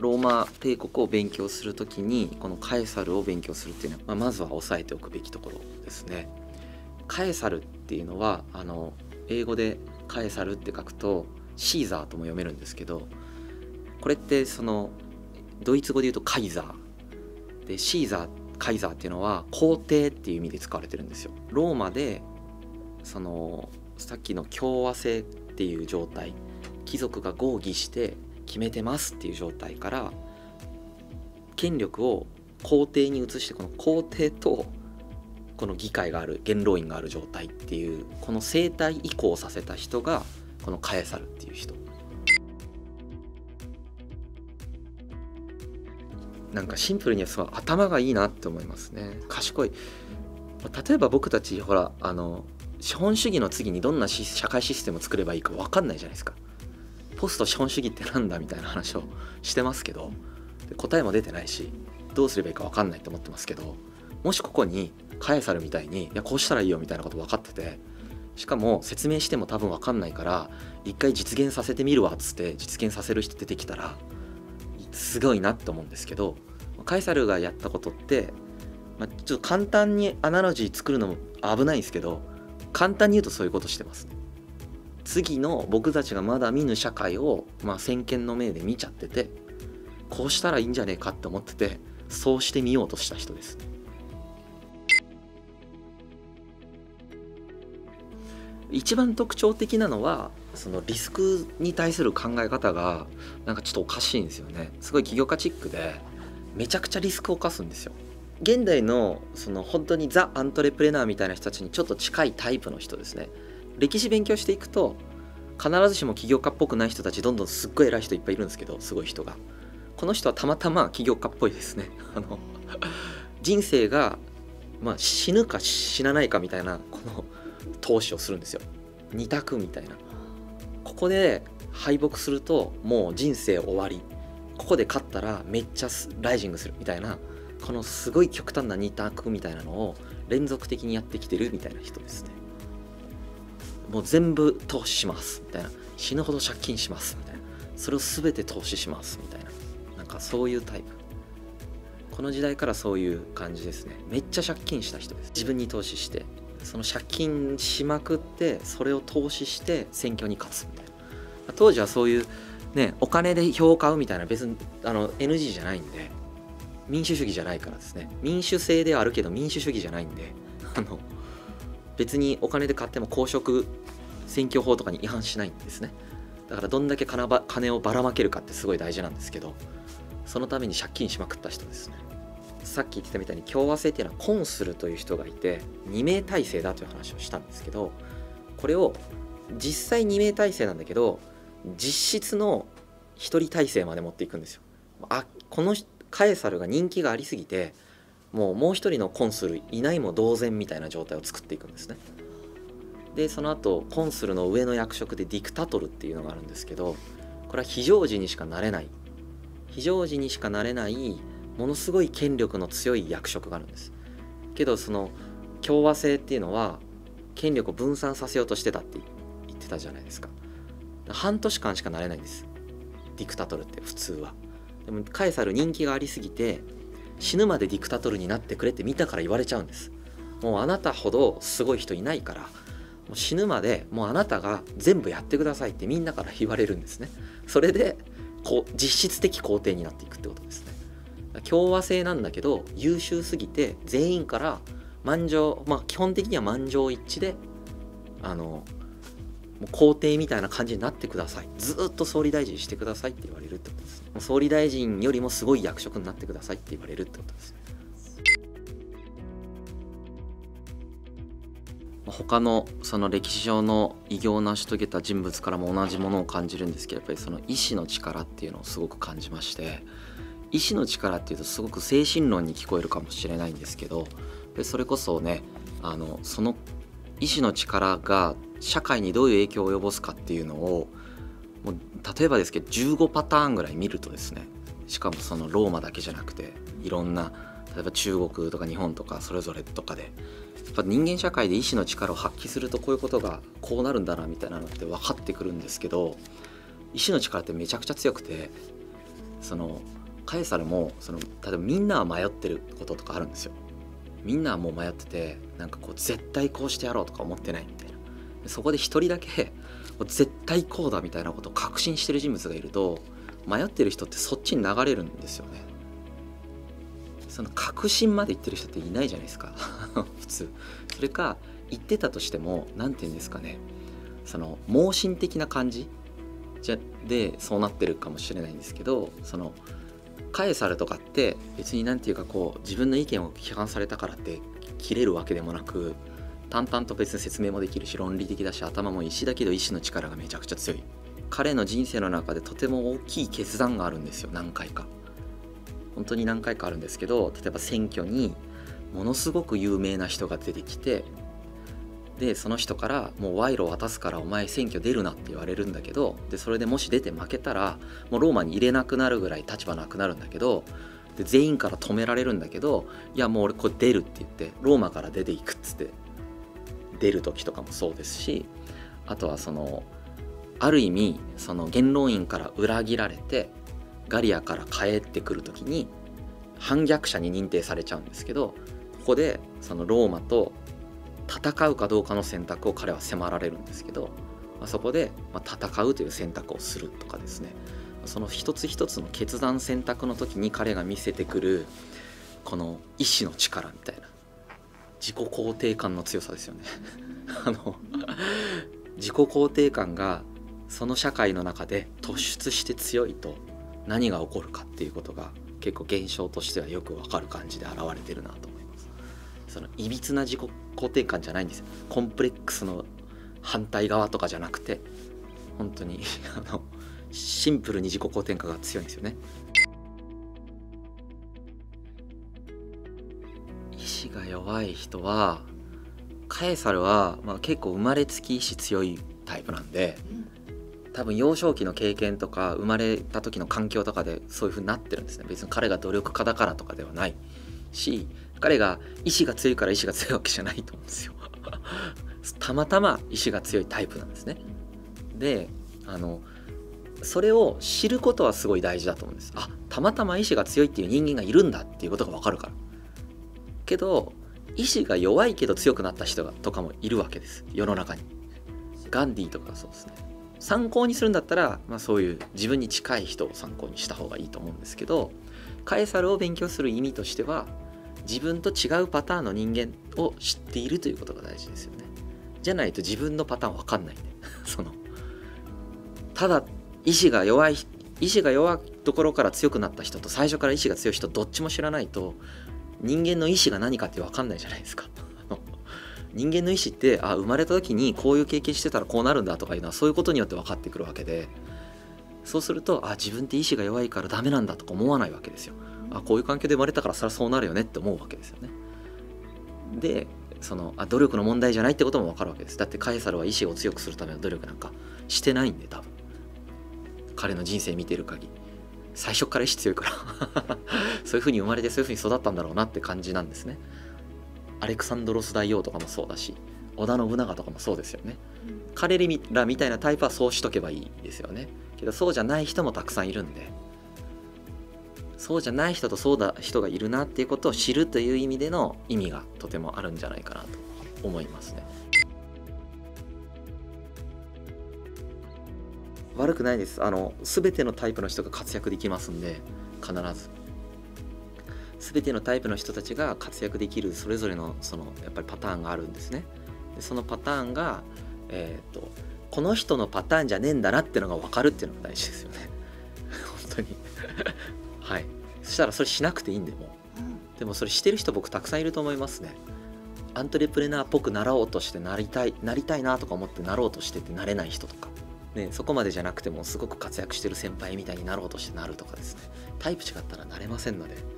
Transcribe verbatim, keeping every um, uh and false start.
ローマ帝国を勉強するときにこのカエサルを勉強するっていうのは、まあ、まずは押さえておくべきところですね。カエサルっていうのはあの英語でカエサルって書くとシーザーとも読めるんですけど、これってそのドイツ語で言うとカイザーで、シーザーカイザーっていうのは皇帝っていう意味で使われてるんですよ。ローマでそのさっきの共和制っていう状態、貴族が合議して決めてますっていう状態から権力を皇帝に移して、この皇帝とこの議会がある元老院がある状態っていう、この政体移行させた人がこのカエサルっていう人。なんかシンプルにはすごい頭がいいなって思いますね。賢い。例えば僕たちほらあの資本主義の次にどんな社会システムを作ればいいか分かんないじゃないですか。ポスト資本主義ってなんだみたいな話をしてますけど、答えも出てないしどうすればいいか分かんないと思ってますけど、もしここにカエサルみたいにいやこうしたらいいよみたいなこと分かってて、しかも説明しても多分分かんないから一回実現させてみるわっつって実現させる人出てきたらすごいなって思うんですけど、カエサルがやったことって、まあ、ちょっと簡単にアナロジー作るのも危ないんですけど、簡単に言うとそういうことしてますね。次の僕たちがまだ見ぬ社会を、まあ、先見の明で見ちゃってて、こうしたらいいんじゃねえかって思っててそうしてみようとした人ですね。一番特徴的なのはそのリスクに対する考え方がなんかちょっとおかしいんですよね。すごい起業家チックでめちゃくちゃリスクを犯すんですよ。現代のその本当にザ・アントレプレナーみたいな人たちにちょっと近いタイプの人ですね。歴史勉強していくと必ずしも起業家っぽくない人たちどんどんすっごい偉い人いっぱいいるんですけど、すごい人がこの人はたまたま起業家っぽいですね。あの人生が、まあ、死ぬか死なないかみたいなこの投資をするんですよ。二択みたいな。ここで敗北するともう人生終わり、ここで勝ったらめっちゃライジングするみたいな、このすごい極端な二択みたいなのを連続的にやってきてるみたいな人ですね。もう全部投資しますみたいな、死ぬほど借金しますみたいな、それを全て投資しますみたいな、なんかそういうタイプ。この時代からそういう感じですね。めっちゃ借金した人です。自分に投資してその借金しまくってそれを投資して選挙に勝つみたいな。当時はそういうねお金で票を買うみたいな別にあの エヌジー じゃないんで、民主主義じゃないからですね。民主制ではあるけど民主主義じゃないんで、あの別にお金で買っても公職選挙法とかに違反しないんですね。だからどんだけ金ば、金をばらまけるかってすごい大事なんですけど、そのために借金しまくった人ですね。さっき言ってたみたいに共和制っていうのはコンスルという人がいてに名体制だという話をしたんですけど、これを実際に名体制なんだけど実質のひとり体制まで持っていくんですよ。あ、このカエサルが人気がありすぎてもうもう一人のコンスルいないも同然みたいな状態を作っていくんですね。でその後コンスルの上の役職でディクタトルっていうのがあるんですけど、これは非常時にしかなれない、非常時にしかなれないものすごい権力の強い役職があるんですけど、その共和制っていうのは権力を分散させようとしてたって言ってたじゃないですか。半年間しかなれないんですディクタトルって、普通は。でもカエサル人気がありすぎて死ぬまでディクタトルになってくれって見たから言われちゃうんです。もうあなたほどすごい人いないからもう死ぬまでもうあなたが全部やってくださいってみんなから言われるんですね。それでこう実質的皇帝になっていくってことですね。共和制なんだけど優秀すぎて全員から満場、まあ基本的には満場一致であのもう皇帝みたいな感じになってください、ずっと総理大臣してくださいって言われるってことです。もう総理大臣よりもすごい役職になってくださいって言われるってことです。他のその歴史上の偉業を成し遂げた人物からも同じものを感じるんですけど、やっぱりその意志の力っていうのをすごく感じまして、意志の力っていうとすごく精神論に聞こえるかもしれないんですけど、それこそねあのその意志の力が社会にどういう影響を及ぼすかっていうのをもう例えばですけどじゅうごパターンぐらい見るとですね、しかもそのローマだけじゃなくていろんな例えば中国とか日本とかそれぞれとかでやっぱ人間社会で意志の力を発揮するとこういうことがこうなるんだなみたいなのって分かってくるんですけど、意志の力ってめちゃくちゃ強くて、そのカエサルもその例えばみんなは迷ってることとかあるんですよ。みんなはもう迷ってて、なんかこう絶対こうしてやろうとか思ってないみたいな。そこで一人だけ絶対こうだみたいなことを確信してる人物がいると、迷ってる人ってそっちに流れるんですよね。その確信まで言ってる人っていないじゃないですか普通。それか言ってたとしても何て言うんですかね、その盲信的な感じじゃでそうなってるかもしれないんですけど、そのカエサルとかって別に何て言うかこう自分の意見を批判されたからって切れるわけでもなく、淡々と別に説明もできるし論理的だし頭もいいしだけど意志の力がめちゃくちゃ強い。彼の人生の中でとても大きい決断があるんですよ。何回か本当に何回かあるんですけど、例えば選挙にものすごく有名な人が出てきて、でその人からもう賄賂を渡すからお前選挙出るなって言われるんだけど、でそれでもし出て負けたらもうローマに入れなくなるぐらい立場なくなるんだけど、で全員から止められるんだけど、いやもう俺これ出るって言ってローマから出ていくっつって出る時とかもそうですし、あとはそのある意味その元老院から裏切られてガリアから帰ってくる時に反逆者に認定されちゃうんですけど、ここでそのローマと戦うかどうかの選択を彼は迫られるんですけど、まあ、そこでまあ戦うという選択をするとかですね、その一つ一つの決断選択の時に彼が見せてくるこの意志の力みたいな自己肯定感の強さですよねあの自己肯定感がその社会の中で突出して強いと何が起こるかっていうことが結構現象としてはよく分かる感じで現れてるなと思います。そのいびつな自己肯定感じゃないんですよ。コンプレックスの反対側とかじゃなくて、本当にあのシンプルに自己肯定感が強いんですよね。意志が弱い人は、カエサルはまあ結構生まれつき意志強いタイプなんで、多分幼少期の経験とか生まれた時の環境とかでそういう風になってるんですね。別に彼が努力家だからとかではないし、彼が意志が強いから意志が強いわけじゃないと思うんですよたまたま意志が強いタイプなんですね。であのそれを知ることはすごい大事だと思うんです。あ、たまたま意志が強いっていう人間がいるんだっていうことが分かるから。けど意志が弱いけど強くなった人がとかもいるわけです、世の中に。ガンディーとかそうですね。参考にするんだったら、まあ、そういう自分に近い人を参考にした方がいいと思うんですけど、カエサルを勉強する意味としては自分と違うパターンの人間を知っているということが大事ですよね。じゃないと自分のパターン分かんないねそのただ意志が弱い意志が弱いところから強くなった人と最初から意志が強い人どっちも知らないと人間の意志が何かって分かんないじゃないですか人間の意思ってあ生まれた時にこういう経験してたらこうなるんだとかいうのはそういうことによって分かってくるわけで、そうするとあ自分って意志が弱いからダメなんだとか思わないわけですよ。あこういう環境で生まれたからそりゃそうなるよねって思うわけですよね。でそのあ努力の問題じゃないってことも分かるわけです。だってカエサルは意志を強くするための努力なんかしてないんで、多分彼の人生見てる限り最初から意志強いからそういう風に生まれてそういう風に育ったんだろうなって感じなんですね。アレクサンドロス大王とかもそうだし、織田信長とかもそうですよね。彼らみたいなタイプはそうしとけばいいですよね。けどそうじゃない人もたくさんいるんで、そうじゃない人とそうだ人がいるなっていうことを知るという意味での意味がとてもあるんじゃないかなと思いますね。悪くないです。あの全てのタイプの人が活躍できますんで、必ず全てのタイプの人たちが活躍できるそれぞれのそのやっぱりパターンがあるんですね。でそのパターンが、えー、とこの人のパターンじゃねえんだなってのが分かるっていうのが大事ですよね本当にはい。そしたらそれしなくていいんでも、うん、でもそれしてる人僕たくさんいると思いますね。アントレプレナーっぽくなろうとしてなりたいなりたいなとか思ってなろうとしててなれない人とか、ね、そこまでじゃなくてもすごく活躍してる先輩みたいになろうとしてなるとかですね、タイプ違ったらなれませんので。